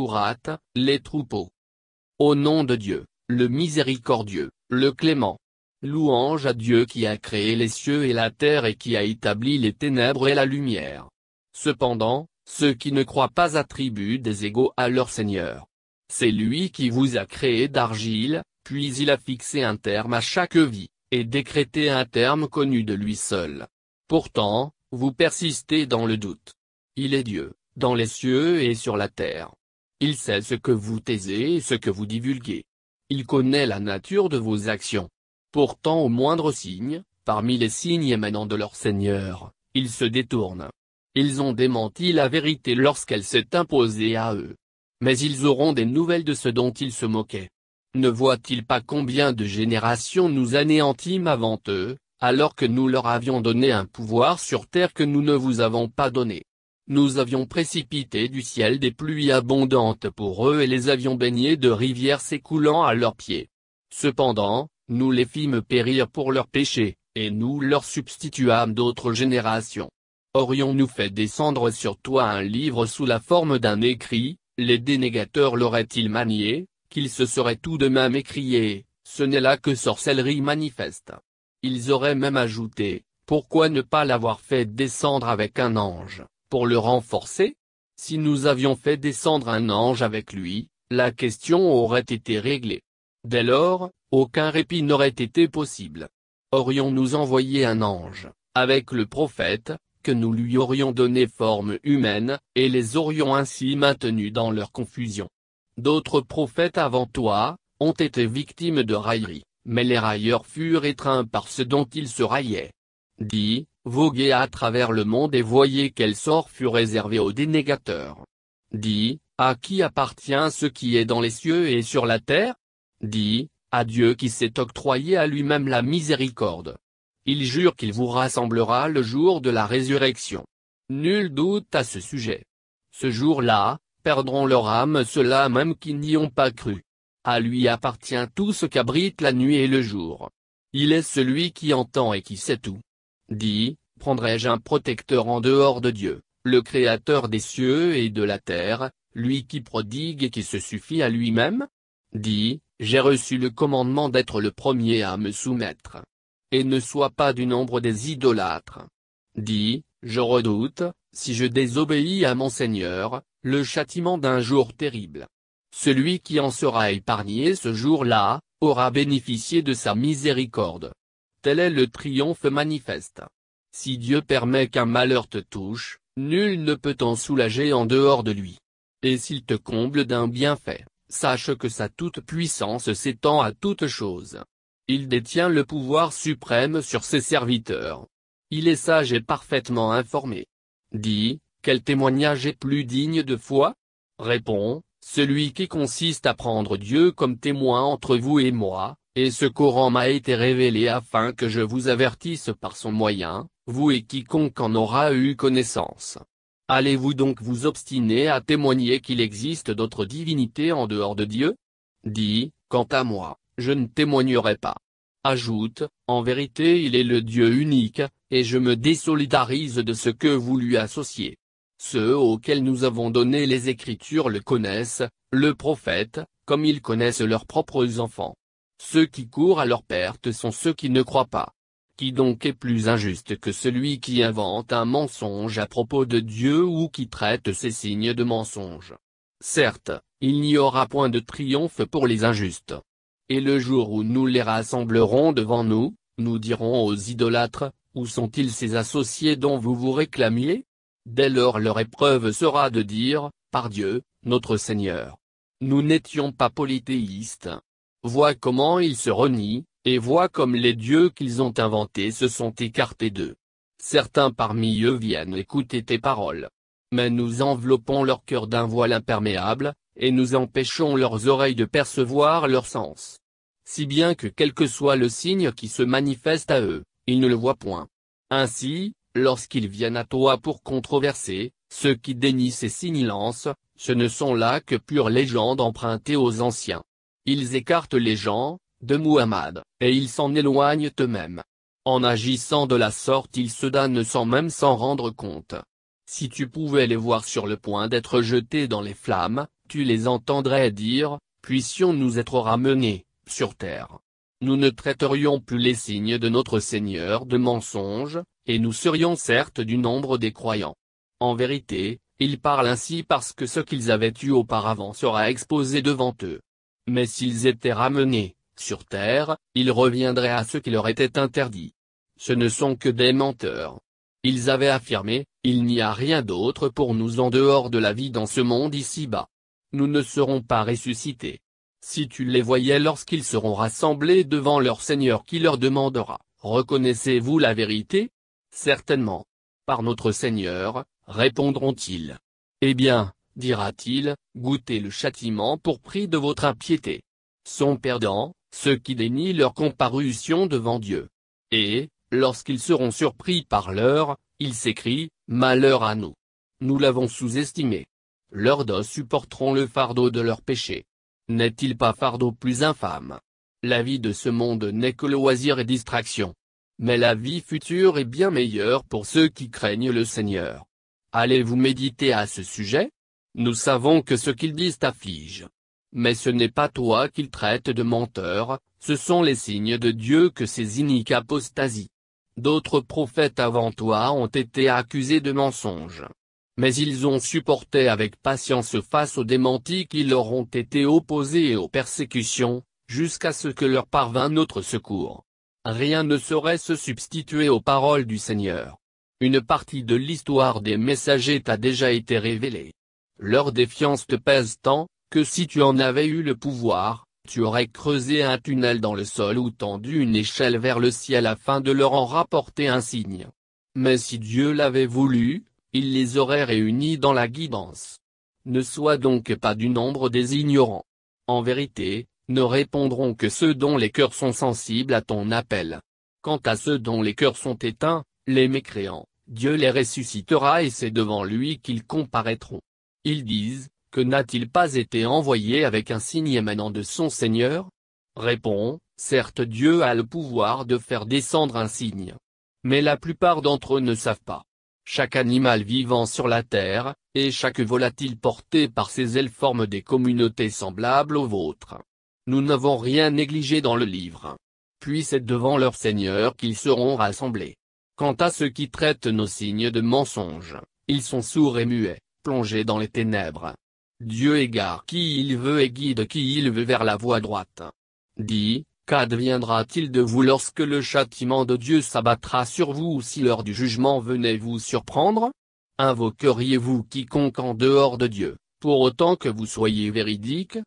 Ourat, les troupeaux. Au nom de Dieu, le miséricordieux, le clément. Louange à Dieu qui a créé les cieux et la terre et qui a établi les ténèbres et la lumière. Cependant, ceux qui ne croient pas attribuent des égaux à leur Seigneur. C'est lui qui vous a créé d'argile, puis il a fixé un terme à chaque vie, et décrété un terme connu de lui seul. Pourtant, vous persistez dans le doute. Il est Dieu, dans les cieux et sur la terre. Il sait ce que vous taisez et ce que vous divulguez. Il connaît la nature de vos actions. Pourtant au moindre signe, parmi les signes émanant de leur Seigneur, ils se détournent. Ils ont démenti la vérité lorsqu'elle s'est imposée à eux. Mais ils auront des nouvelles de ce dont ils se moquaient. Ne voient-ils pas combien de générations nous anéantîmes avant eux, alors que nous leur avions donné un pouvoir sur terre que nous ne vous avons pas donné. Nous avions précipité du ciel des pluies abondantes pour eux et les avions baignés de rivières s'écoulant à leurs pieds. Cependant, nous les fîmes périr pour leurs péchés, et nous leur substituâmes d'autres générations. Aurions-nous fait descendre sur toi un livre sous la forme d'un écrit, les dénégateurs l'auraient-ils manié, qu'ils se seraient tout de même écriés, ce n'est là que sorcellerie manifeste. Ils auraient même ajouté, pourquoi ne pas l'avoir fait descendre avec un ange, pour le renforcer? Si nous avions fait descendre un ange avec lui, la question aurait été réglée. Dès lors, aucun répit n'aurait été possible. Aurions-nous envoyé un ange, avec le prophète, que nous lui aurions donné forme humaine, et les aurions ainsi maintenus dans leur confusion. D'autres prophètes avant toi, ont été victimes de railleries, mais les railleurs furent étreints par ce dont ils se raillaient. Dis, voguez à travers le monde et voyez quel sort fut réservé aux dénégateurs. Dis, à qui appartient ce qui est dans les cieux et sur la terre? Dis, à Dieu qui s'est octroyé à lui-même la miséricorde. Il jure qu'il vous rassemblera le jour de la résurrection. Nul doute à ce sujet. Ce jour-là, perdront leur âme ceux-là même qui n'y ont pas cru. À lui appartient tout ce qu'abrite la nuit et le jour. Il est celui qui entend et qui sait tout. Dis, prendrai-je un protecteur en dehors de Dieu, le Créateur des cieux et de la terre, lui qui prodigue et qui se suffit à lui-même? Dis, j'ai reçu le commandement d'être le premier à me soumettre. Et ne sois pas du nombre des idolâtres. Dis, je redoute, si je désobéis à mon Seigneur, le châtiment d'un jour terrible. Celui qui en sera épargné ce jour-là, aura bénéficié de sa miséricorde. Tel est le triomphe manifeste. Si Dieu permet qu'un malheur te touche, nul ne peut t'en soulager en dehors de lui. Et s'il te comble d'un bienfait, sache que sa toute-puissance s'étend à toute chose. Il détient le pouvoir suprême sur ses serviteurs. Il est sage et parfaitement informé. Dis, quel témoignage est plus digne de foi? Réponds, celui qui consiste à prendre Dieu comme témoin entre vous et moi, et ce Coran m'a été révélé afin que je vous avertisse par son moyen, vous et quiconque en aura eu connaissance. Allez-vous donc vous obstiner à témoigner qu'il existe d'autres divinités en dehors de Dieu? Dis, quant à moi, je ne témoignerai pas. Ajoute, en vérité il est le Dieu unique, et je me désolidarise de ce que vous lui associez. Ceux auxquels nous avons donné les Écritures le connaissent, le prophète, comme ils connaissent leurs propres enfants. Ceux qui courent à leur perte sont ceux qui ne croient pas. Qui donc est plus injuste que celui qui invente un mensonge à propos de Dieu ou qui traite ses signes de mensonge? Certes, il n'y aura point de triomphe pour les injustes. Et le jour où nous les rassemblerons devant nous, nous dirons aux idolâtres, où sont-ils ces associés dont vous vous réclamiez? Dès lors leur épreuve sera de dire, par Dieu, notre Seigneur. Nous n'étions pas polythéistes. Vois comment ils se renient. Et vois comme les dieux qu'ils ont inventés se sont écartés d'eux. Certains parmi eux viennent écouter tes paroles. Mais nous enveloppons leur cœur d'un voile imperméable, et nous empêchons leurs oreilles de percevoir leurs sens. Si bien que quel que soit le signe qui se manifeste à eux, ils ne le voient point. Ainsi, lorsqu'ils viennent à toi pour controverser, ceux qui dénient ces signes lancent, ce ne sont là que pures légendes empruntées aux anciens. Ils écartent les gens, de Muhammad, et ils s'en éloignent eux-mêmes. En agissant de la sorte ils se damnent sans même s'en rendre compte. Si tu pouvais les voir sur le point d'être jetés dans les flammes, tu les entendrais dire, puissions-nous être ramenés, sur terre. Nous ne traiterions plus les signes de notre Seigneur de mensonges, et nous serions certes du nombre des croyants. En vérité, ils parlent ainsi parce que ce qu'ils avaient eu auparavant sera exposé devant eux. Mais s'ils étaient ramenés, sur terre, ils reviendraient à ce qui leur était interdit. Ce ne sont que des menteurs. Ils avaient affirmé, il n'y a rien d'autre pour nous en dehors de la vie dans ce monde ici-bas. Nous ne serons pas ressuscités. Si tu les voyais lorsqu'ils seront rassemblés devant leur Seigneur qui leur demandera, reconnaissez-vous la vérité? Certainement. Par notre Seigneur, répondront-ils. Eh bien, dira-t-il, goûtez le châtiment pour prix de votre impiété. Sont perdants, ceux qui dénient leur comparution devant Dieu. Et, lorsqu'ils seront surpris par l'heure, ils s'écrient, malheur à nous. Nous l'avons sous-estimé. Leurs dos supporteront le fardeau de leurs péchés. N'est-il pas fardeau plus infâme? La vie de ce monde n'est que loisir et distraction. Mais la vie future est bien meilleure pour ceux qui craignent le Seigneur. Allez-vous méditer à ce sujet? Nous savons que ce qu'ils disent t'afflige. Mais ce n'est pas toi qu'ils traitent de menteur, ce sont les signes de Dieu que ces iniques apostasient. D'autres prophètes avant toi ont été accusés de mensonges. Mais ils ont supporté avec patience face aux démentis qui leur ont été opposés et aux persécutions, jusqu'à ce que leur parvint notre secours. Rien ne saurait se substituer aux paroles du Seigneur. Une partie de l'histoire des messagers t'a déjà été révélée. Leur défiance te pèse tant, que si tu en avais eu le pouvoir, tu aurais creusé un tunnel dans le sol ou tendu une échelle vers le ciel afin de leur en rapporter un signe. Mais si Dieu l'avait voulu, il les aurait réunis dans la guidance. Ne sois donc pas du nombre des ignorants. En vérité, ne répondront que ceux dont les cœurs sont sensibles à ton appel. Quant à ceux dont les cœurs sont éteints, les mécréants, Dieu les ressuscitera et c'est devant lui qu'ils comparaîtront. Ils disent, que n'a-t-il pas été envoyé avec un signe émanant de son Seigneur? Réponds, certes Dieu a le pouvoir de faire descendre un signe. Mais la plupart d'entre eux ne savent pas. Chaque animal vivant sur la terre, et chaque volatile porté par ses ailes forme des communautés semblables aux vôtres. Nous n'avons rien négligé dans le livre. Puis c'est devant leur Seigneur qu'ils seront rassemblés. Quant à ceux qui traitent nos signes de mensonges, ils sont sourds et muets, plongés dans les ténèbres. Dieu égare qui il veut et guide qui il veut vers la voie droite. Dis, qu'adviendra-t-il de vous lorsque le châtiment de Dieu s'abattra sur vous ou si l'heure du jugement venait vous surprendre? Invoqueriez-vous quiconque en dehors de Dieu, pour autant que vous soyez véridique?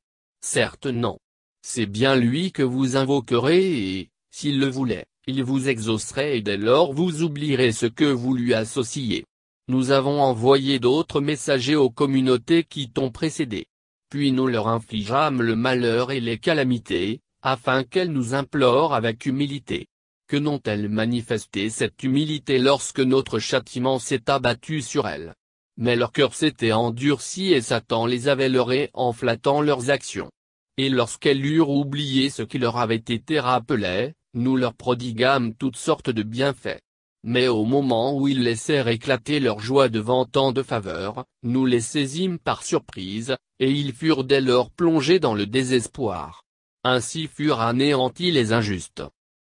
Certes non. C'est bien lui que vous invoquerez et, s'il le voulait, il vous exaucerait et dès lors vous oublierez ce que vous lui associez. Nous avons envoyé d'autres messagers aux communautés qui t'ont précédé. Puis nous leur infligeâmes le malheur et les calamités, afin qu'elles nous implorent avec humilité. Que n'ont-elles manifesté cette humilité lorsque notre châtiment s'est abattu sur elles? Mais leur cœur s'était endurci et Satan les avait leurrés en flattant leurs actions. Et lorsqu'elles eurent oublié ce qui leur avait été rappelé, nous leur prodiguâmes toutes sortes de bienfaits. Mais au moment où ils laissèrent éclater leur joie devant tant de faveurs, nous les saisîmes par surprise, et ils furent dès lors plongés dans le désespoir. Ainsi furent anéantis les injustes.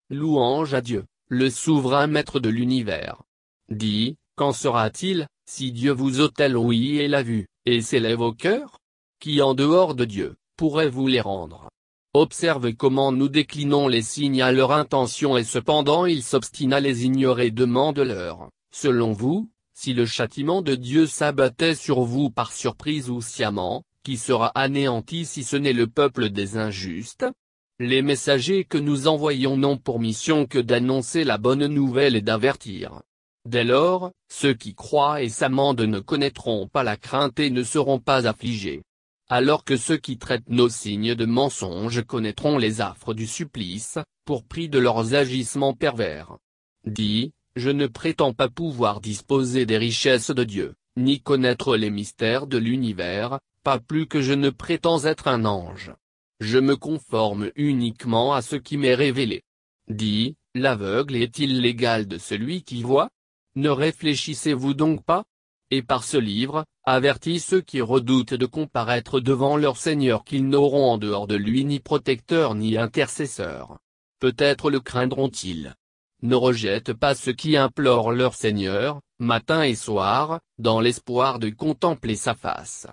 Louange à Dieu, le souverain maître de l'univers. Dis, qu'en sera-t-il, si Dieu vous ôtait l'ouïe et la vue, et s'élève au cœur? Qui en dehors de Dieu, pourrait vous les rendre? Observe comment nous déclinons les signes à leur intention et cependant ils s'obstinent à les ignorer. Demande-leur, selon vous, si le châtiment de Dieu s'abattait sur vous par surprise ou sciemment, qui sera anéanti si ce n'est le peuple des injustes? Les messagers que nous envoyons n'ont pour mission que d'annoncer la bonne nouvelle et d'avertir. Dès lors, ceux qui croient et s'amendent ne connaîtront pas la crainte et ne seront pas affligés. Alors que ceux qui traitent nos signes de mensonges connaîtront les affres du supplice, pour prix de leurs agissements pervers. Dis, je ne prétends pas pouvoir disposer des richesses de Dieu, ni connaître les mystères de l'univers, pas plus que je ne prétends être un ange. Je me conforme uniquement à ce qui m'est révélé. Dis, l'aveugle est-il l'égal de celui qui voit? Ne réfléchissez-vous donc pas? et par ce livre, avertit ceux qui redoutent de comparaître devant leur Seigneur qu'ils n'auront en dehors de lui ni protecteur ni intercesseur. Peut-être le craindront-ils. Ne rejette pas ceux qui implorent leur Seigneur, matin et soir, dans l'espoir de contempler sa face.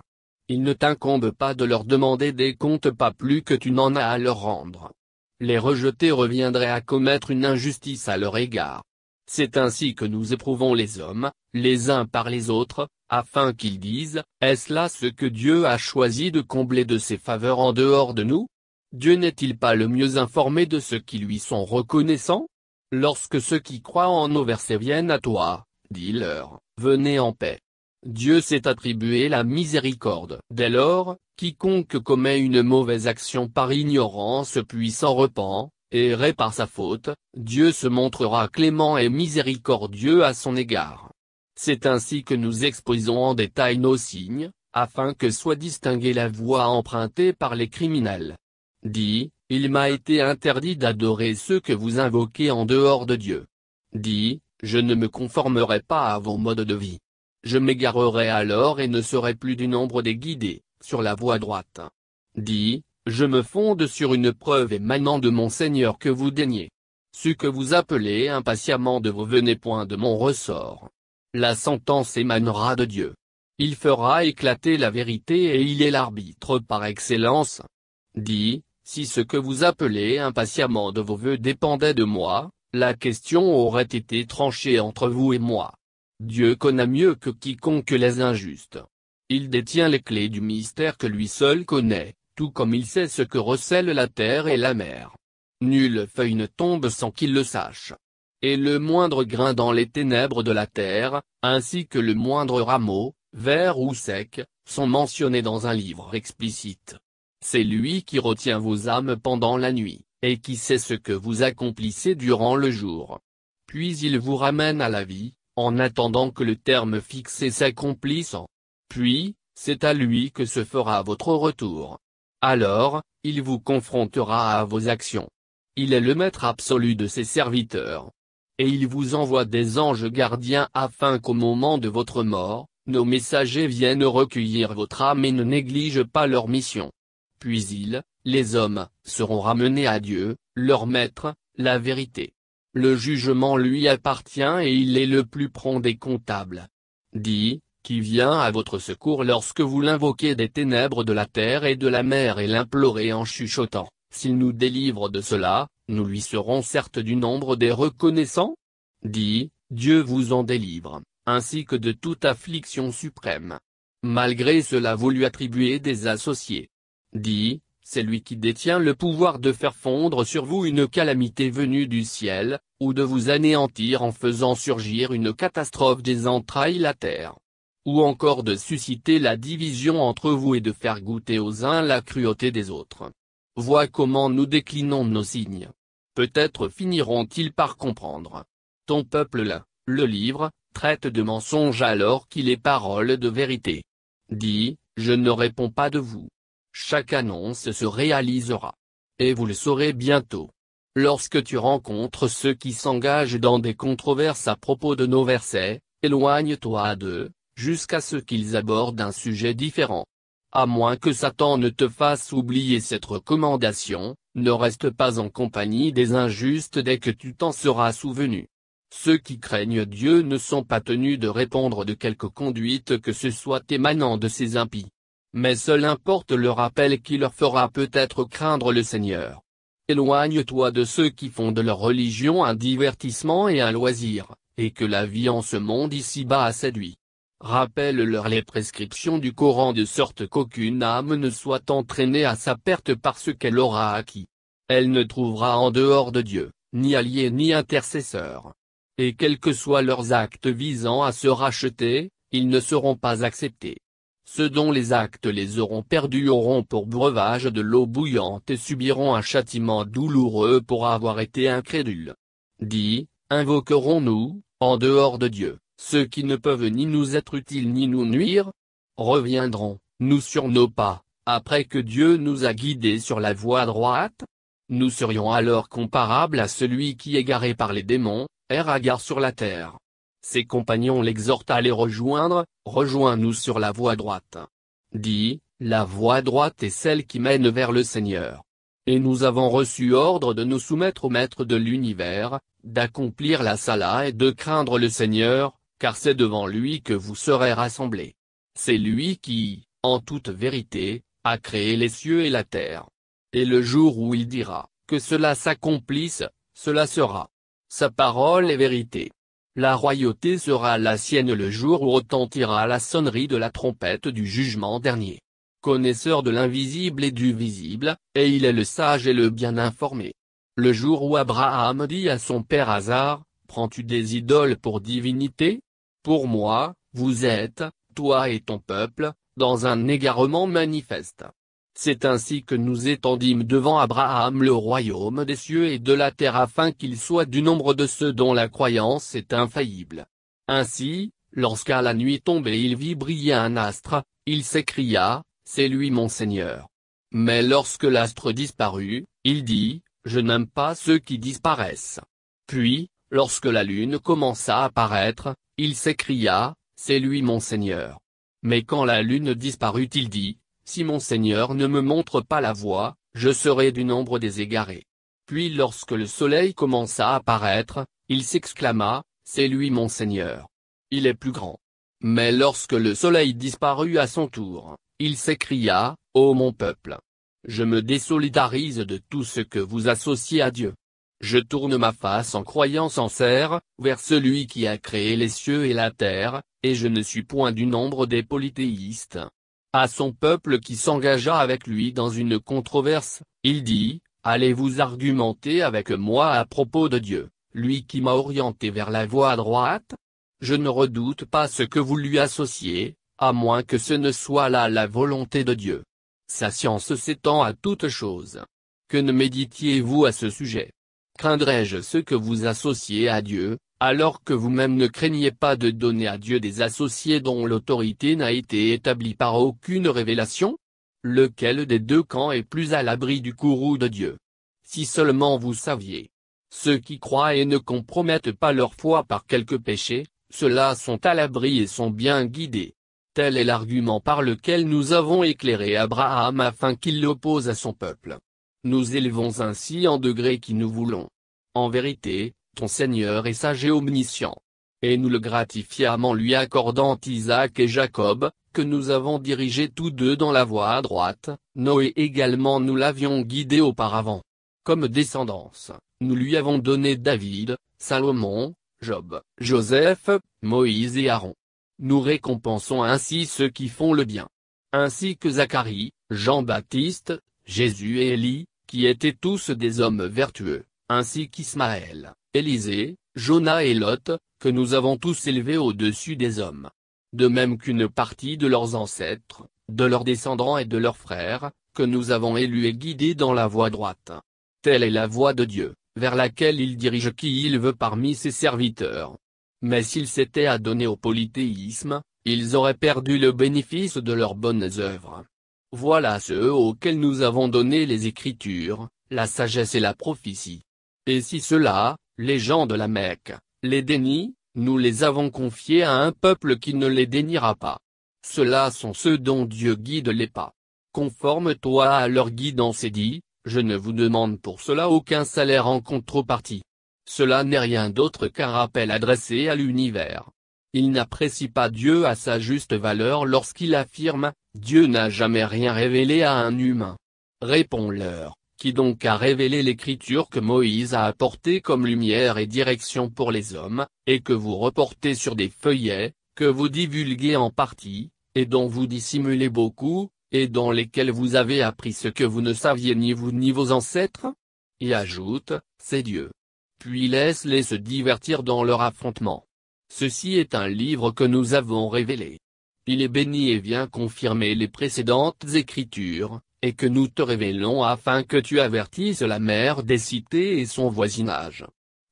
Il ne t'incombe pas de leur demander des comptes pas plus que tu n'en as à leur rendre. Les rejeter reviendraient à commettre une injustice à leur égard. C'est ainsi que nous éprouvons les hommes, les uns par les autres, afin qu'ils disent, est-ce là ce que Dieu a choisi de combler de ses faveurs en dehors de nous? Dieu n'est-il pas le mieux informé de ceux qui lui sont reconnaissants? Lorsque ceux qui croient en nos versets viennent à toi, dis-leur, venez en paix. Dieu s'est attribué la miséricorde. Dès lors, quiconque commet une mauvaise action par ignorance puis s'en repent, et répare sa faute, Dieu se montrera clément et miséricordieux à son égard. C'est ainsi que nous exposons en détail nos signes, afin que soit distinguée la voie empruntée par les criminels. Dis, il m'a été interdit d'adorer ceux que vous invoquez en dehors de Dieu. Dis, je ne me conformerai pas à vos modes de vie. Je m'égarerai alors et ne serai plus du nombre des guidés, sur la voie droite. Dis, je me fonde sur une preuve émanant de mon Seigneur que vous daignez. Ce que vous appelez impatiemment de vos venez point de mon ressort. La sentence émanera de Dieu. Il fera éclater la vérité et il est l'arbitre par excellence. Dis, si ce que vous appelez impatiemment de vos vœux dépendait de moi, la question aurait été tranchée entre vous et moi. Dieu connaît mieux que quiconque les injustes. Il détient les clés du mystère que lui seul connaît, tout comme il sait ce que recèlent la terre et la mer. Nulle feuille ne tombe sans qu'il le sache. Et le moindre grain dans les ténèbres de la terre, ainsi que le moindre rameau, vert ou sec, sont mentionnés dans un livre explicite. C'est lui qui retient vos âmes pendant la nuit, et qui sait ce que vous accomplissez durant le jour. Puis il vous ramène à la vie, en attendant que le terme fixé s'accomplisse. Puis, c'est à lui que se fera votre retour. Alors, il vous confrontera à vos actions. Il est le maître absolu de ses serviteurs. Et il vous envoie des anges gardiens afin qu'au moment de votre mort, nos messagers viennent recueillir votre âme et ne négligent pas leur mission. Puis les hommes, seront ramenés à Dieu, leur maître, la vérité. Le jugement lui appartient et il est le plus prompt des comptables. Dis, qui vient à votre secours lorsque vous l'invoquez des ténèbres de la terre et de la mer et l'implorez en chuchotant, s'il nous délivre de cela, nous lui serons certes du nombre des reconnaissants? Dis, Dieu vous en délivre, ainsi que de toute affliction suprême. Malgré cela vous lui attribuez des associés. Dis, c'est lui qui détient le pouvoir de faire fondre sur vous une calamité venue du ciel, ou de vous anéantir en faisant surgir une catastrophe des entrailles la terre. Ou encore de susciter la division entre vous et de faire goûter aux uns la cruauté des autres. Vois comment nous déclinons nos signes. Peut-être finiront-ils par comprendre. Ton peuple là, le livre, traite de mensonges alors qu'il est parole de vérité. Dis, je ne réponds pas de vous. Chaque annonce se réalisera. Et vous le saurez bientôt. Lorsque tu rencontres ceux qui s'engagent dans des controverses à propos de nos versets, éloigne-toi d'eux, jusqu'à ce qu'ils abordent un sujet différent. À moins que Satan ne te fasse oublier cette recommandation, ne reste pas en compagnie des injustes dès que tu t'en seras souvenu. Ceux qui craignent Dieu ne sont pas tenus de répondre de quelque conduite que ce soit émanant de ces impies. Mais seul importe le rappel qui leur fera peut-être craindre le Seigneur. Éloigne-toi de ceux qui font de leur religion un divertissement et un loisir, et que la vie en ce monde ici-bas a séduit. Rappelle-leur les prescriptions du Coran de sorte qu'aucune âme ne soit entraînée à sa perte par ce qu'elle aura acquis. Elle ne trouvera en dehors de Dieu, ni allié ni intercesseur. Et quels que soient leurs actes visant à se racheter, ils ne seront pas acceptés. Ceux dont les actes les auront perdus auront pour breuvage de l'eau bouillante et subiront un châtiment douloureux pour avoir été incrédules. Dis, invoquerons-nous, en dehors de Dieu, ceux qui ne peuvent ni nous être utiles ni nous nuire? Reviendrons, nous sur nos pas, après que Dieu nous a guidés sur la voie droite? Nous serions alors comparables à celui qui, égaré par les démons, erre hagard sur la terre. Ses compagnons l'exhortent à les rejoindre. « Rejoins-nous sur la voie droite. » Dit, « La voie droite est celle qui mène vers le Seigneur. Et nous avons reçu ordre de nous soumettre au Maître de l'univers, d'accomplir la Salah et de craindre le Seigneur, car c'est devant lui que vous serez rassemblés. C'est lui qui, en toute vérité, a créé les cieux et la terre. Et le jour où il dira, que cela s'accomplisse, cela sera. Sa parole est vérité. La royauté sera la sienne le jour où retentira la sonnerie de la trompette du jugement dernier. Connaisseur de l'invisible et du visible, et il est le sage et le bien informé. Le jour où Abraham dit à son père Azar, « Prends-tu des idoles pour divinité? Pour moi, vous êtes, toi et ton peuple, dans un égarement manifeste. » C'est ainsi que nous étendîmes devant Abraham le royaume des cieux et de la terre afin qu'il soit du nombre de ceux dont la croyance est infaillible. Ainsi, lorsqu'à la nuit tombée il vit briller un astre, il s'écria, « C'est lui mon Seigneur. » Mais lorsque l'astre disparut, il dit, « Je n'aime pas ceux qui disparaissent. » Puis, lorsque la lune commença à paraître, il s'écria, « C'est lui mon Seigneur. » Mais quand la lune disparut il dit, si mon Seigneur ne me montre pas la voie, je serai du nombre des égarés. Puis lorsque le soleil commença à apparaître, il s'exclama, c'est lui mon Seigneur. Il est plus grand. Mais lorsque le soleil disparut à son tour, il s'écria, ô mon peuple! Je me désolidarise de tout ce que vous associez à Dieu. Je tourne ma face en croyant sincère, vers celui qui a créé les cieux et la terre, et je ne suis point du nombre des polythéistes. À son peuple qui s'engagea avec lui dans une controverse, il dit, « Allez-vous argumenter avec moi à propos de Dieu, lui qui m'a orienté vers la voie droite? Je ne redoute pas ce que vous lui associez, à moins que ce ne soit là la volonté de Dieu. Sa science s'étend à toutes choses. Que ne méditiez-vous à ce sujet? Craindrais-je ce que vous associez à Dieu, alors que vous-même ne craignez pas de donner à Dieu des associés dont l'autorité n'a été établie par aucune révélation? Lequel des deux camps est plus à l'abri du courroux de Dieu? Si seulement vous saviez. Ceux qui croient et ne compromettent pas leur foi par quelque péché, ceux-là sont à l'abri et sont bien guidés. Tel est l'argument par lequel nous avons éclairé Abraham afin qu'il l'oppose à son peuple. Nous élevons ainsi en degré qui nous voulons. En vérité, ton Seigneur est sage et omniscient. Et nous le gratifiâmes en lui accordant Isaac et Jacob, que nous avons dirigés tous deux dans la voie à droite, Noé également nous l'avions guidé auparavant. Comme descendance, nous lui avons donné David, Salomon, Job, Joseph, Moïse et Aaron. Nous récompensons ainsi ceux qui font le bien. Ainsi que Zacharie, Jean-Baptiste, Jésus et Élie, qui étaient tous des hommes vertueux, ainsi qu'Ismaël, Élisée, Jonas et Lot, que nous avons tous élevés au-dessus des hommes. De même qu'une partie de leurs ancêtres, de leurs descendants et de leurs frères, que nous avons élus et guidés dans la voie droite. Telle est la voie de Dieu, vers laquelle il dirige qui il veut parmi ses serviteurs. Mais s'ils s'étaient adonnés au polythéisme, ils auraient perdu le bénéfice de leurs bonnes œuvres. Voilà ceux auxquels nous avons donné les Écritures, la sagesse et la prophétie. Et si ceux-là, les gens de la Mecque, les dénient, nous les avons confiés à un peuple qui ne les déniera pas. Ceux-là sont ceux dont Dieu guide les pas. Conforme-toi à leur guidance et dis, je ne vous demande pour cela aucun salaire en contrepartie. Cela n'est rien d'autre qu'un rappel adressé à l'univers. Il n'apprécie pas Dieu à sa juste valeur lorsqu'il affirme, Dieu n'a jamais rien révélé à un humain. Réponds-leur. Qui donc a révélé l'écriture que Moïse a apportée comme lumière et direction pour les hommes, et que vous reportez sur des feuillets, que vous divulguez en partie, et dont vous dissimulez beaucoup, et dans lesquels vous avez appris ce que vous ne saviez ni vous ni vos ancêtres? Et ajoute, c'est Dieu. Puis laisse-les se divertir dans leur affrontement. Ceci est un livre que nous avons révélé. Il est béni et vient confirmer les précédentes écritures, et que nous te révélons afin que tu avertisses la mère des cités et son voisinage.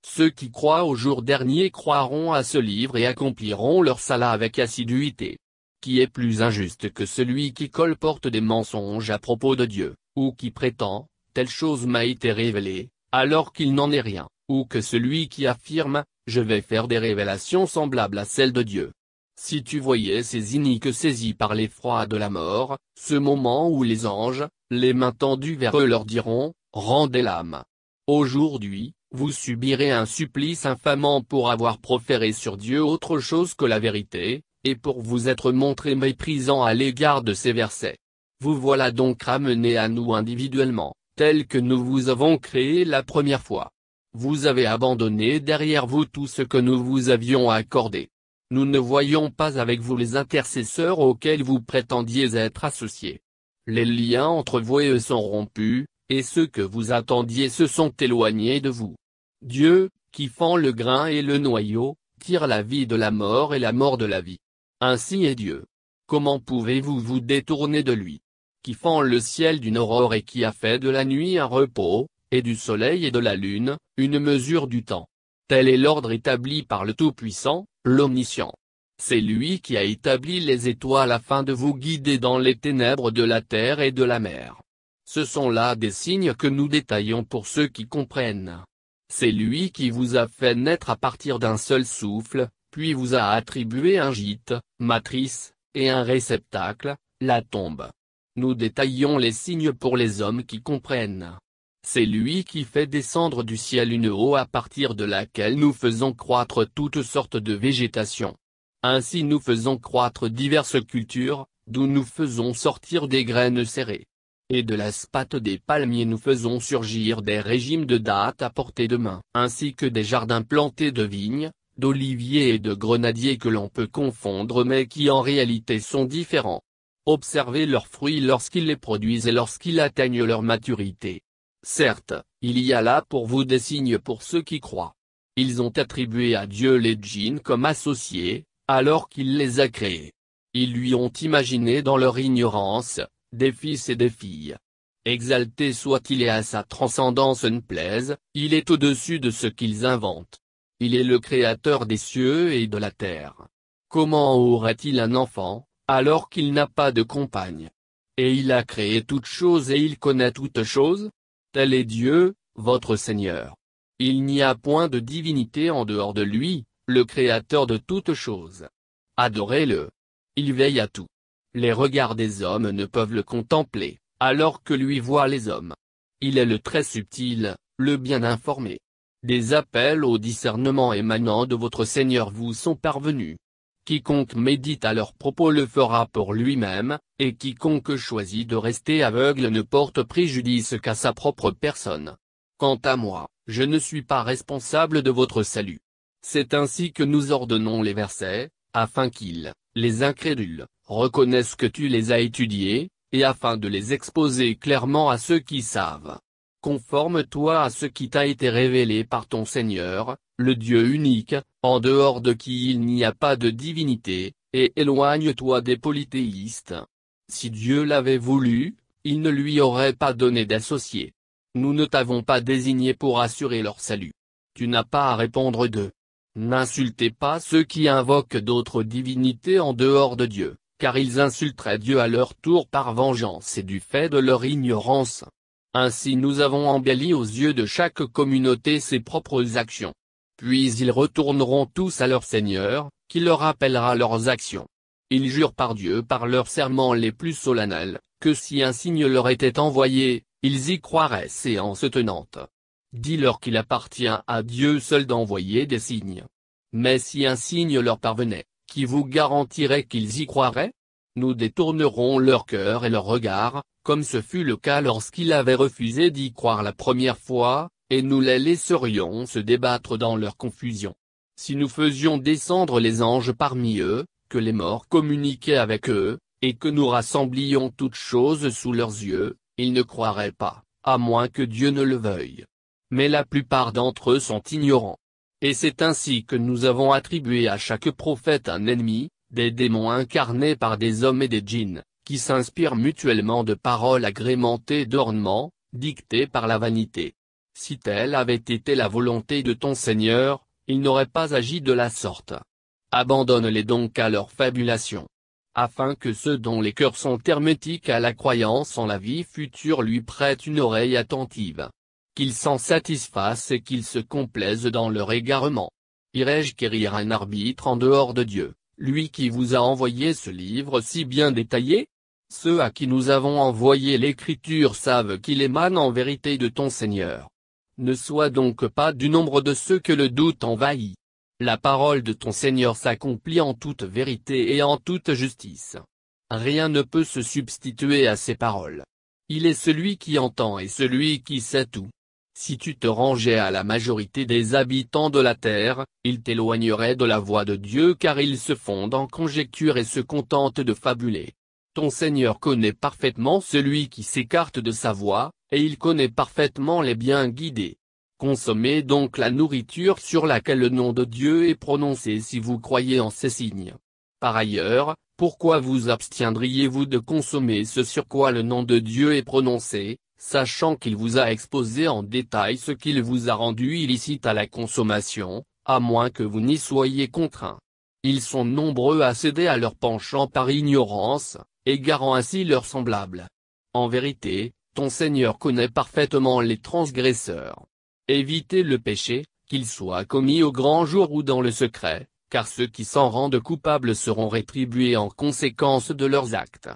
Ceux qui croient au jour dernier croiront à ce livre et accompliront leur salah avec assiduité. Qui est plus injuste que celui qui colporte des mensonges à propos de Dieu, ou qui prétend, telle chose m'a été révélée, alors qu'il n'en est rien, ou que celui qui affirme, je vais faire des révélations semblables à celles de Dieu. Si tu voyais ces iniques saisis par l'effroi de la mort, ce moment où les anges, les mains tendues vers eux leur diront, rendez l'âme. Aujourd'hui, vous subirez un supplice infamant pour avoir proféré sur Dieu autre chose que la vérité, et pour vous être montré méprisant à l'égard de ces versets. Vous voilà donc ramenés à nous individuellement, tels que nous vous avons créés la première fois. Vous avez abandonné derrière vous tout ce que nous vous avions accordé. Nous ne voyons pas avec vous les intercesseurs auxquels vous prétendiez être associés. Les liens entre vous et eux sont rompus, et ceux que vous attendiez se sont éloignés de vous. Dieu, qui fend le grain et le noyau, tire la vie de la mort et la mort de la vie. Ainsi est Dieu. Comment pouvez-vous vous détourner de lui? Qui fend le ciel d'une aurore et qui a fait de la nuit un repos, et du soleil et de la lune, une mesure du temps. Tel est l'ordre établi par le Tout-Puissant, l'Omniscient. C'est lui qui a établi les étoiles afin de vous guider dans les ténèbres de la terre et de la mer. Ce sont là des signes que nous détaillons pour ceux qui comprennent. C'est lui qui vous a fait naître à partir d'un seul souffle, puis vous a attribué un gîte, matrice, et un réceptacle, la tombe. Nous détaillons les signes pour les hommes qui comprennent. C'est lui qui fait descendre du ciel une eau à partir de laquelle nous faisons croître toutes sortes de végétation. Ainsi nous faisons croître diverses cultures, d'où nous faisons sortir des graines serrées. Et de la spate des palmiers nous faisons surgir des régimes de dattes à portée de main, ainsi que des jardins plantés de vignes, d'oliviers et de grenadiers que l'on peut confondre mais qui en réalité sont différents. Observez leurs fruits lorsqu'ils les produisent et lorsqu'ils atteignent leur maturité. Certes, il y a là pour vous des signes pour ceux qui croient. Ils ont attribué à Dieu les djinns comme associés, alors qu'il les a créés. Ils lui ont imaginé dans leur ignorance, des fils et des filles. Exalté soit-il et à sa transcendance ne plaise, il est au-dessus de ce qu'ils inventent. Il est le créateur des cieux et de la terre. Comment aurait-il un enfant, alors qu'il n'a pas de compagne? Et il a créé toutes choses et il connaît toutes choses? Tel est Dieu, votre Seigneur. Il n'y a point de divinité en dehors de lui, le Créateur de toutes choses. Adorez-le. Il veille à tout. Les regards des hommes ne peuvent le contempler, alors que lui voient les hommes. Il est le très subtil, le bien informé. Des appels au discernement émanant de votre Seigneur vous sont parvenus. Quiconque médite à leurs propos le fera pour lui-même, et quiconque choisit de rester aveugle ne porte préjudice qu'à sa propre personne. Quant à moi, je ne suis pas responsable de votre salut. C'est ainsi que nous ordonnons les versets, afin qu'ils, les incrédules, reconnaissent que tu les as étudiés, et afin de les exposer clairement à ceux qui savent. Conforme-toi à ce qui t'a été révélé par ton Seigneur, le Dieu unique, en dehors de qui il n'y a pas de divinité, et éloigne-toi des polythéistes. Si Dieu l'avait voulu, il ne lui aurait pas donné d'associés. Nous ne t'avons pas désigné pour assurer leur salut. Tu n'as pas à répondre d'eux. N'insultez pas ceux qui invoquent d'autres divinités en dehors de Dieu, car ils insulteraient Dieu à leur tour par vengeance et du fait de leur ignorance. Ainsi nous avons embelli aux yeux de chaque communauté ses propres actions. Puis ils retourneront tous à leur Seigneur, qui leur rappellera leurs actions. Ils jurent par Dieu par leurs serments les plus solennels, que si un signe leur était envoyé, ils y croiraient séance tenante. Dis-leur qu'il appartient à Dieu seul d'envoyer des signes. Mais si un signe leur parvenait, qui vous garantirait qu'ils y croiraient? Nous détournerons leur cœur et leur regard, comme ce fut le cas lorsqu'ils avaient refusé d'y croire la première fois, et nous les laisserions se débattre dans leur confusion. Si nous faisions descendre les anges parmi eux, que les morts communiquaient avec eux, et que nous rassemblions toutes choses sous leurs yeux, ils ne croiraient pas, à moins que Dieu ne le veuille. Mais la plupart d'entre eux sont ignorants. Et c'est ainsi que nous avons attribué à chaque prophète un ennemi, des démons incarnés par des hommes et des djinns, qui s'inspirent mutuellement de paroles agrémentées d'ornements, dictées par la vanité. Si telle avait été la volonté de ton Seigneur, il n'aurait pas agi de la sorte. Abandonne-les donc à leur fabulation. Afin que ceux dont les cœurs sont hermétiques à la croyance en la vie future lui prêtent une oreille attentive. Qu'ils s'en satisfassent et qu'ils se complaisent dans leur égarement. Irais-je quérir un arbitre en dehors de Dieu, lui qui vous a envoyé ce livre si bien détaillé? Ceux à qui nous avons envoyé l'Écriture savent qu'il émane en vérité de ton Seigneur. Ne sois donc pas du nombre de ceux que le doute envahit. La parole de ton Seigneur s'accomplit en toute vérité et en toute justice. Rien ne peut se substituer à ses paroles. Il est celui qui entend et celui qui sait tout. Si tu te rangeais à la majorité des habitants de la terre, ils t'éloigneraient de la voie de Dieu car ils se fondent en conjectures et se contentent de fabuler. Ton Seigneur connaît parfaitement celui qui s'écarte de sa voie, et il connaît parfaitement les bien guidés. Consommez donc la nourriture sur laquelle le nom de Dieu est prononcé si vous croyez en ces signes. Par ailleurs, pourquoi vous abstiendriez-vous de consommer ce sur quoi le nom de Dieu est prononcé, sachant qu'il vous a exposé en détail ce qu'il vous a rendu illicite à la consommation, à moins que vous n'y soyez contraints. Ils sont nombreux à céder à leur penchant par ignorance, égarant ainsi leurs semblables. En vérité, ton Seigneur connaît parfaitement les transgresseurs. Évitez le péché, qu'il soit commis au grand jour ou dans le secret, car ceux qui s'en rendent coupables seront rétribués en conséquence de leurs actes.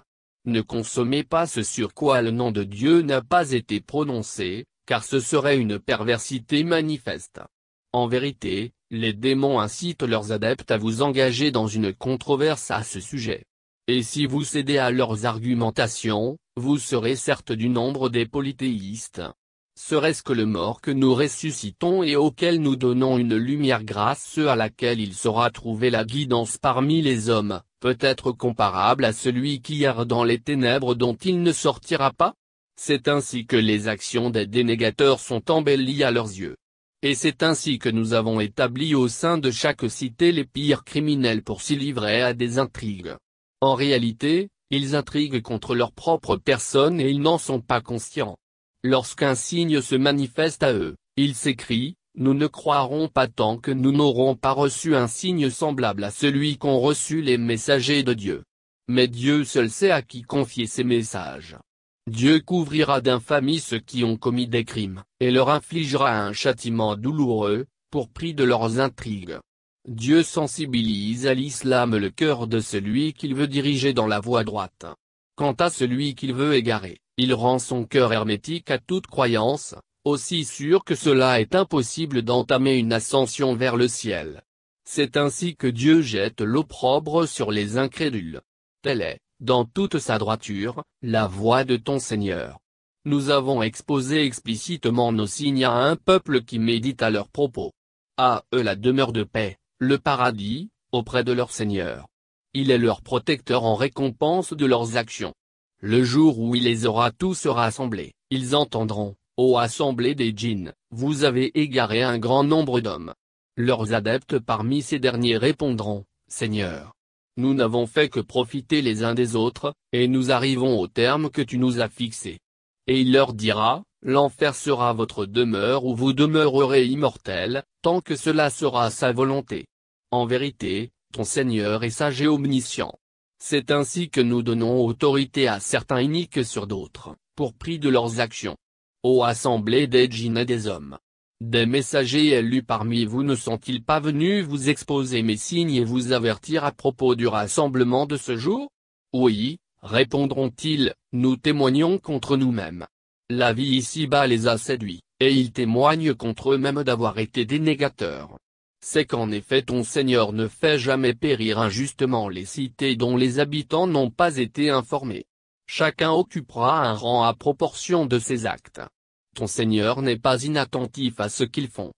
Ne consommez pas ce sur quoi le nom de Dieu n'a pas été prononcé, car ce serait une perversité manifeste. En vérité, les démons incitent leurs adeptes à vous engager dans une controverse à ce sujet. Et si vous cédez à leurs argumentations, vous serez certes du nombre des polythéistes. Serait-ce que le mort que nous ressuscitons et auquel nous donnons une lumière grâce à laquelle il saura trouver la guidance parmi les hommes, peut être comparable à celui qui erre dans les ténèbres dont il ne sortira pas? C'est ainsi que les actions des dénégateurs sont embellies à leurs yeux. Et c'est ainsi que nous avons établi au sein de chaque cité les pires criminels pour s'y livrer à des intrigues. En réalité, ils intriguent contre leur propre personne et ils n'en sont pas conscients. Lorsqu'un signe se manifeste à eux, ils s'écrient, « Nous ne croirons pas tant que nous n'aurons pas reçu un signe semblable à celui qu'ont reçu les messagers de Dieu. » Mais Dieu seul sait à qui confier ces messages. Dieu couvrira d'infamie ceux qui ont commis des crimes, et leur infligera un châtiment douloureux, pour prix de leurs intrigues. Dieu sensibilise à l'islam le cœur de celui qu'il veut diriger dans la voie droite. Quant à celui qu'il veut égarer, il rend son cœur hermétique à toute croyance, aussi sûr que cela est impossible d'entamer une ascension vers le ciel. C'est ainsi que Dieu jette l'opprobre sur les incrédules. Telle est, dans toute sa droiture, la voie de ton Seigneur. Nous avons exposé explicitement nos signes à un peuple qui médite à leurs propos. À eux la demeure de paix, le paradis, auprès de leur Seigneur. Il est leur protecteur en récompense de leurs actions. Le jour où il les aura tous rassemblés, ils entendront, ô assemblée des djinns, vous avez égaré un grand nombre d'hommes. Leurs adeptes parmi ces derniers répondront, Seigneur, nous n'avons fait que profiter les uns des autres, et nous arrivons au terme que tu nous as fixé. Et il leur dira, l'enfer sera votre demeure où vous demeurerez immortels, tant que cela sera sa volonté. En vérité, ton Seigneur est sage et omniscient. C'est ainsi que nous donnons autorité à certains iniques sur d'autres, pour prix de leurs actions. Ô assemblée des djinns et des hommes! Des messagers élus parmi vous ne sont-ils pas venus vous exposer mes signes et vous avertir à propos du rassemblement de ce jour? Oui, répondront-ils, nous témoignons contre nous-mêmes. La vie ici-bas les a séduits, et ils témoignent contre eux-mêmes d'avoir été dénégateurs. C'est qu'en effet ton Seigneur ne fait jamais périr injustement les cités dont les habitants n'ont pas été informés. Chacun occupera un rang à proportion de ses actes. Ton Seigneur n'est pas inattentif à ce qu'ils font.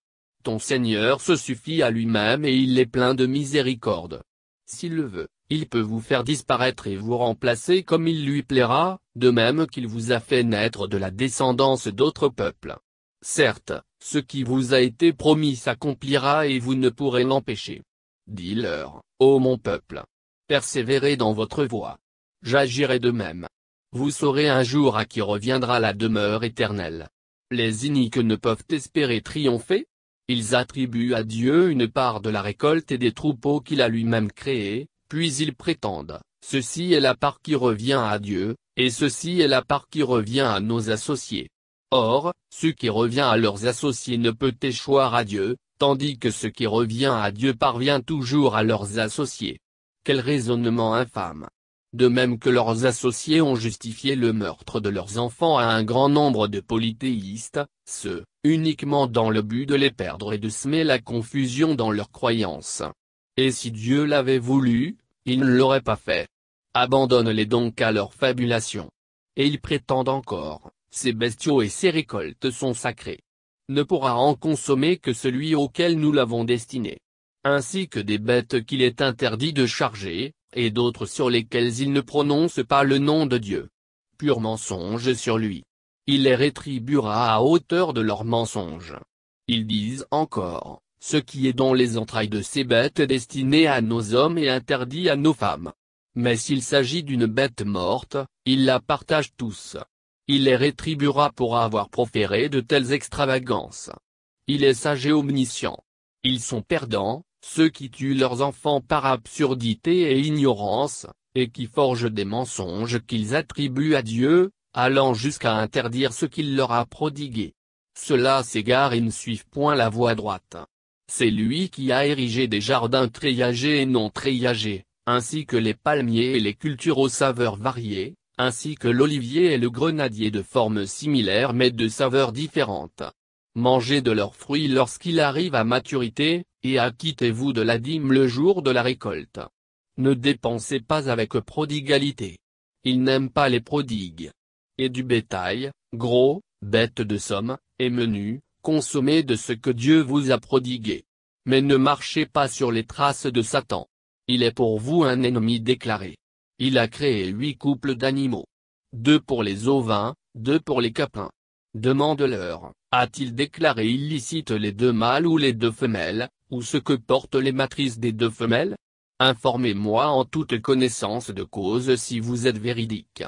Ton Seigneur se suffit à lui-même et il est plein de miséricorde. S'il le veut, il peut vous faire disparaître et vous remplacer comme il lui plaira, de même qu'il vous a fait naître de la descendance d'autres peuples. Certes, ce qui vous a été promis s'accomplira et vous ne pourrez l'empêcher. Dis-leur, ô mon peuple, persévérez dans votre voie. J'agirai de même. Vous saurez un jour à qui reviendra la demeure éternelle. Les iniques ne peuvent espérer triompher. Ils attribuent à Dieu une part de la récolte et des troupeaux qu'il a lui-même créés, puis ils prétendent, ceci est la part qui revient à Dieu, et ceci est la part qui revient à nos associés. Or, ce qui revient à leurs associés ne peut échoir à Dieu, tandis que ce qui revient à Dieu parvient toujours à leurs associés. Quel raisonnement infâme! De même que leurs associés ont justifié le meurtre de leurs enfants à un grand nombre de polythéistes, ce, uniquement dans le but de les perdre et de semer la confusion dans leurs croyances. Et si Dieu l'avait voulu, il ne l'aurait pas fait. Abandonne-les donc à leur fabulation. Et ils prétendent encore, ces bestiaux et ces récoltes sont sacrés. Ne pourra en consommer que celui auquel nous l'avons destiné. Ainsi que des bêtes qu'il est interdit de charger, et d'autres sur lesquels il ne prononce pas le nom de Dieu. Pur mensonge sur lui. Il les rétribuera à hauteur de leurs mensonges. Ils disent encore, ce qui est dans les entrailles de ces bêtes est destiné à nos hommes et interdit à nos femmes. Mais s'il s'agit d'une bête morte, ils la partagent tous. Il les rétribuera pour avoir proféré de telles extravagances. Il est sage et omniscient. Ils sont perdants, ceux qui tuent leurs enfants par absurdité et ignorance, et qui forgent des mensonges qu'ils attribuent à Dieu, allant jusqu'à interdire ce qu'il leur a prodigué. Ceux-là s'égarent et ne suivent point la voie droite. C'est lui qui a érigé des jardins treillagés et non treillagés, ainsi que les palmiers et les cultures aux saveurs variées, ainsi que l'olivier et le grenadier de forme similaire mais de saveurs différentes. Mangez de leurs fruits lorsqu'il arrive à maturité, et acquittez-vous de la dîme le jour de la récolte. Ne dépensez pas avec prodigalité. Il n'aime pas les prodigues. Et du bétail, gros, bêtes de somme, et menu, consommez de ce que Dieu vous a prodigué. Mais ne marchez pas sur les traces de Satan. Il est pour vous un ennemi déclaré. Il a créé 8 couples d'animaux. 2 pour les ovins, 2 pour les caprins. Demande-leur, a-t-il déclaré illicite les 2 mâles ou les 2 femelles, ou ce que portent les matrices des 2 femelles? Informez-moi en toute connaissance de cause si vous êtes véridique.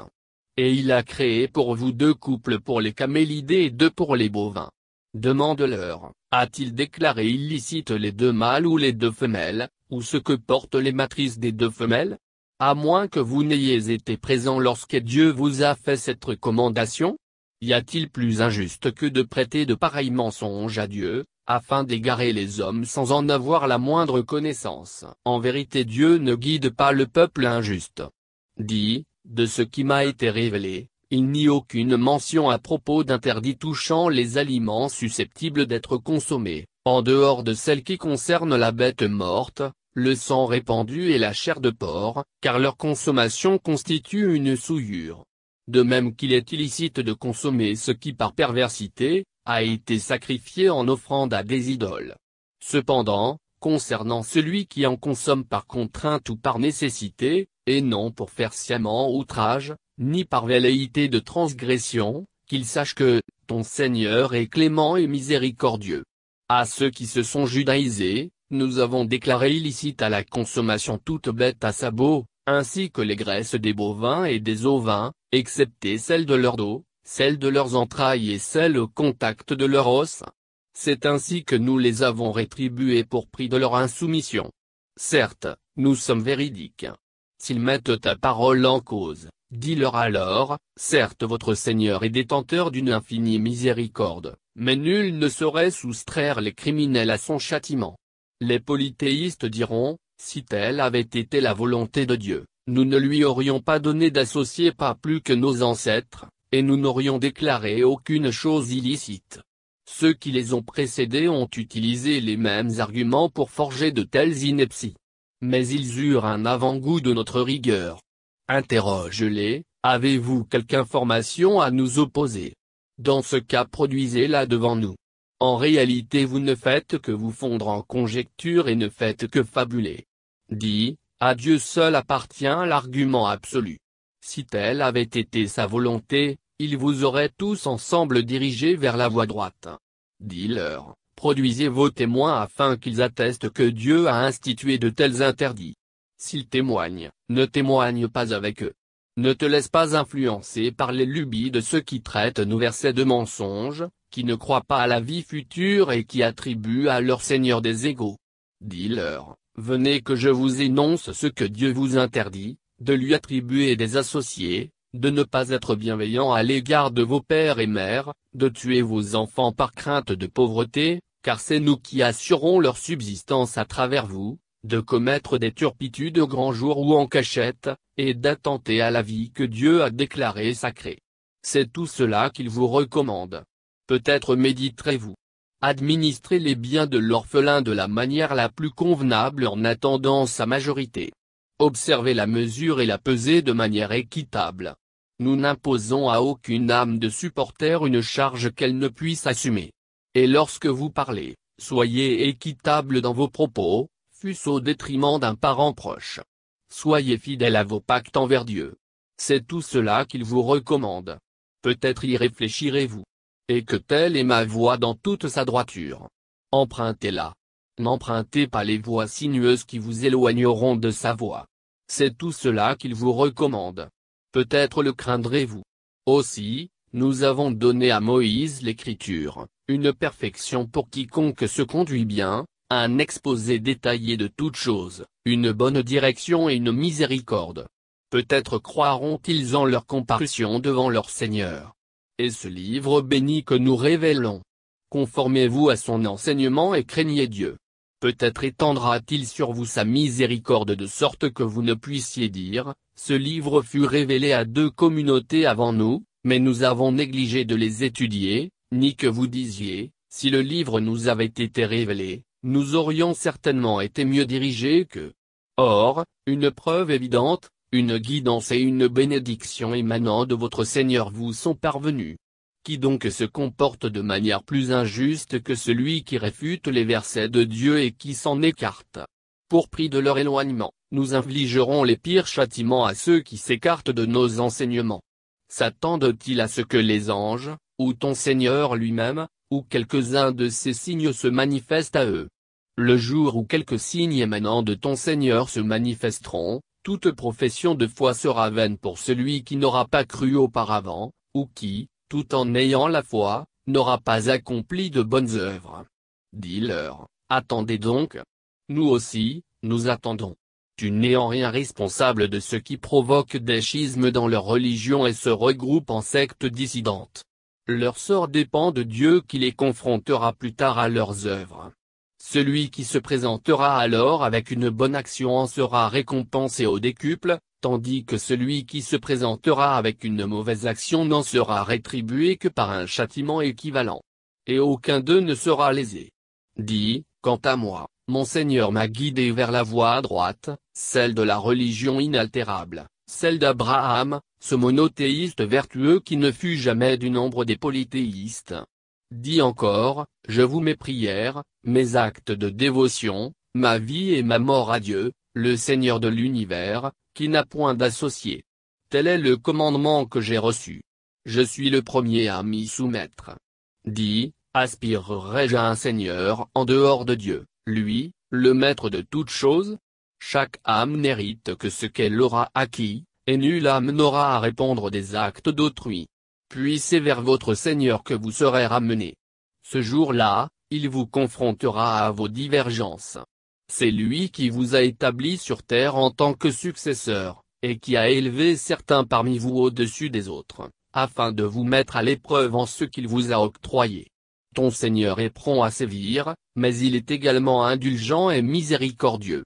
Et il a créé pour vous 2 couples pour les camélidés et 2 pour les bovins. Demande-leur, a-t-il déclaré illicite les 2 mâles ou les 2 femelles, ou ce que portent les matrices des 2 femelles? À moins que vous n'ayez été présent lorsque Dieu vous a fait cette recommandation? Y a-t-il plus injuste que de prêter de pareils mensonges à Dieu, afin d'égarer les hommes sans en avoir la moindre connaissance? En vérité Dieu ne guide pas le peuple injuste. Dis, de ce qui m'a été révélé, il n'y a aucune mention à propos d'interdit touchant les aliments susceptibles d'être consommés, en dehors de celle qui concerne la bête morte, le sang répandu et la chair de porc, car leur consommation constitue une souillure. De même qu'il est illicite de consommer ce qui par perversité, a été sacrifié en offrande à des idoles. Cependant, concernant celui qui en consomme par contrainte ou par nécessité, et non pour faire sciemment outrage, ni par velléité de transgression, qu'il sache que, ton Seigneur est clément et miséricordieux. À ceux qui se sont judaïsés, nous avons déclaré illicite à la consommation toute bête à sabots, ainsi que les graisses des bovins et des ovins, excepté celles de leur dos, celles de leurs entrailles et celles au contact de leur os. C'est ainsi que nous les avons rétribués pour prix de leur insoumission. Certes, nous sommes véridiques. S'ils mettent ta parole en cause, dis-leur alors, certes votre Seigneur est détenteur d'une infinie miséricorde, mais nul ne saurait soustraire les criminels à son châtiment. Les polythéistes diront, si telle avait été la volonté de Dieu, nous ne lui aurions pas donné d'associés pas plus que nos ancêtres, et nous n'aurions déclaré aucune chose illicite. Ceux qui les ont précédés ont utilisé les mêmes arguments pour forger de telles inepties. Mais ils eurent un avant-goût de notre rigueur. Interroge-les, avez-vous quelque information à nous opposer? Dans ce cas produisez-la devant nous. En réalité vous ne faites que vous fondre en conjectures et ne faites que fabuler. Dis, à Dieu seul appartient l'argument absolu. Si telle avait été sa volonté, il vous aurait tous ensemble dirigés vers la voie droite. Dis-leur, produisez vos témoins afin qu'ils attestent que Dieu a institué de tels interdits. S'ils témoignent, ne témoigne pas avec eux. Ne te laisse pas influencer par les lubies de ceux qui traitent nos versets de mensonges, qui ne croient pas à la vie future et qui attribuent à leur Seigneur des égaux. Dis-leur, venez que je vous énonce ce que Dieu vous interdit, de lui attribuer des associés, de ne pas être bienveillant à l'égard de vos pères et mères, de tuer vos enfants par crainte de pauvreté, car c'est nous qui assurons leur subsistance à travers vous, de commettre des turpitudes au grand jour ou en cachette, et d'attenter à la vie que Dieu a déclarée sacrée. C'est tout cela qu'il vous recommande. Peut-être méditerez-vous. Administrez les biens de l'orphelin de la manière la plus convenable en attendant sa majorité. Observez la mesure et la pesée de manière équitable. Nous n'imposons à aucune âme de supporter une charge qu'elle ne puisse assumer. Et lorsque vous parlez, soyez équitable dans vos propos, fût-ce au détriment d'un parent proche. Soyez fidèle à vos pactes envers Dieu. C'est tout cela qu'il vous recommande. Peut-être y réfléchirez-vous. Et que telle est ma voie dans toute sa droiture. Empruntez-la. N'empruntez pas les voies sinueuses qui vous éloigneront de sa voie. C'est tout cela qu'il vous recommande. Peut-être le craindrez-vous. Aussi, nous avons donné à Moïse l'Écriture, une perfection pour quiconque se conduit bien, un exposé détaillé de toutes choses, une bonne direction et une miséricorde. Peut-être croiront-ils en leur comparution devant leur Seigneur. Et ce livre béni que nous révélons. Conformez-vous à son enseignement et craignez Dieu. Peut-être étendra-t-il sur vous sa miséricorde de sorte que vous ne puissiez dire, ce livre fut révélé à deux communautés avant nous, mais nous avons négligé de les étudier, ni que vous disiez, si le livre nous avait été révélé, nous aurions certainement été mieux dirigés qu'eux. Or, une preuve évidente, une guidance et une bénédiction émanant de votre Seigneur vous sont parvenues. Qui donc se comporte de manière plus injuste que celui qui réfute les versets de Dieu et qui s'en écarte. Pour prix de leur éloignement, nous infligerons les pires châtiments à ceux qui s'écartent de nos enseignements. S'attendent-ils à ce que les anges, ou ton Seigneur lui-même, ou quelques-uns de ces signes se manifestent à eux? Le jour où quelques signes émanant de ton Seigneur se manifesteront, toute profession de foi sera vaine pour celui qui n'aura pas cru auparavant, ou qui, tout en ayant la foi, n'aura pas accompli de bonnes œuvres. Dis-leur, attendez donc. Nous aussi, nous attendons. Tu n'es en rien responsable de ceux qui provoquent des schismes dans leur religion et se regroupent en sectes dissidentes. Leur sort dépend de Dieu qui les confrontera plus tard à leurs œuvres. Celui qui se présentera alors avec une bonne action en sera récompensé au décuple, tandis que celui qui se présentera avec une mauvaise action n'en sera rétribué que par un châtiment équivalent. Et aucun d'eux ne sera lésé. Dis, quant à moi, mon Seigneur m'a guidé vers la voie droite, celle de la religion inaltérable, celle d'Abraham, ce monothéiste vertueux qui ne fut jamais du nombre des polythéistes. Dis encore, je vous mes prières, mes actes de dévotion, ma vie et ma mort à Dieu, le Seigneur de l'univers, qui n'a point d'associé. Tel est le commandement que j'ai reçu. Je suis le premier à m'y soumettre. Dis, aspirerai-je à un Seigneur en dehors de Dieu, lui, le maître de toutes choses? Chaque âme n'hérite que ce qu'elle aura acquis, et nulle âme n'aura à répondre des actes d'autrui. Puis c'est vers votre Seigneur que vous serez ramenés. Ce jour-là, il vous confrontera à vos divergences. C'est lui qui vous a établi sur terre en tant que successeur, et qui a élevé certains parmi vous au-dessus des autres, afin de vous mettre à l'épreuve en ce qu'il vous a octroyé. Ton Seigneur est prompt à sévir, mais il est également indulgent et miséricordieux.